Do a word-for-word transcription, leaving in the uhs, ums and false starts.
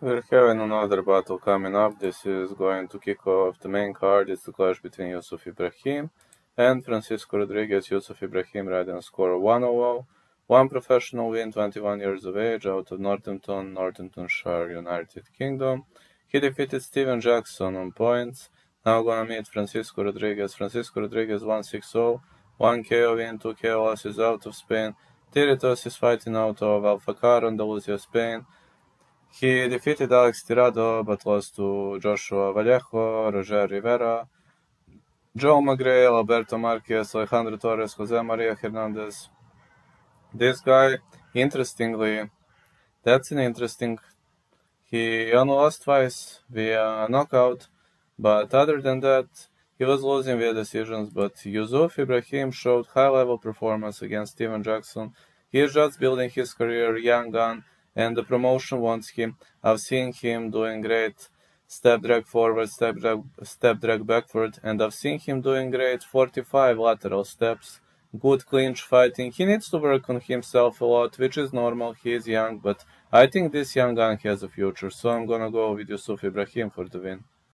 We're having another battle coming up. This is going to kick off the main card. It's the clash between Yousuf Ibrahim and Francisco Rodriguez. Yousuf Ibrahim riding a score of one hundred, one professional win, twenty-one years of age, out of Northampton, Northamptonshire, United Kingdom. He defeated Steven Jackson on points. Now gonna meet Francisco Rodriguez. Francisco Rodriguez one six oh, one K O win, two K O losses, out of Spain. Tirado is fighting out of Alfacar, Andalusia, Spain. He defeated Alex Tirado, but lost to Joshua Vallejo, Roger Rivera, Joe McGrath, Alberto Marquez, Alejandro Torres, Jose Maria Hernandez. This guy, interestingly, that's an interesting... He only lost twice via knockout, but other than that, he was losing via decisions, but Yousuf Ibrahim showed high-level performance against Steven Jackson. He is just building his career, young gun, and the promotion wants him. I've seen him doing great step drag forward, step drag, step drag backward, and I've seen him doing great forty-five lateral steps, good clinch fighting. He needs to work on himself a lot, which is normal, he is young, but I think this young gun has a future, so I'm gonna go with Yousuf Ibrahim for the win.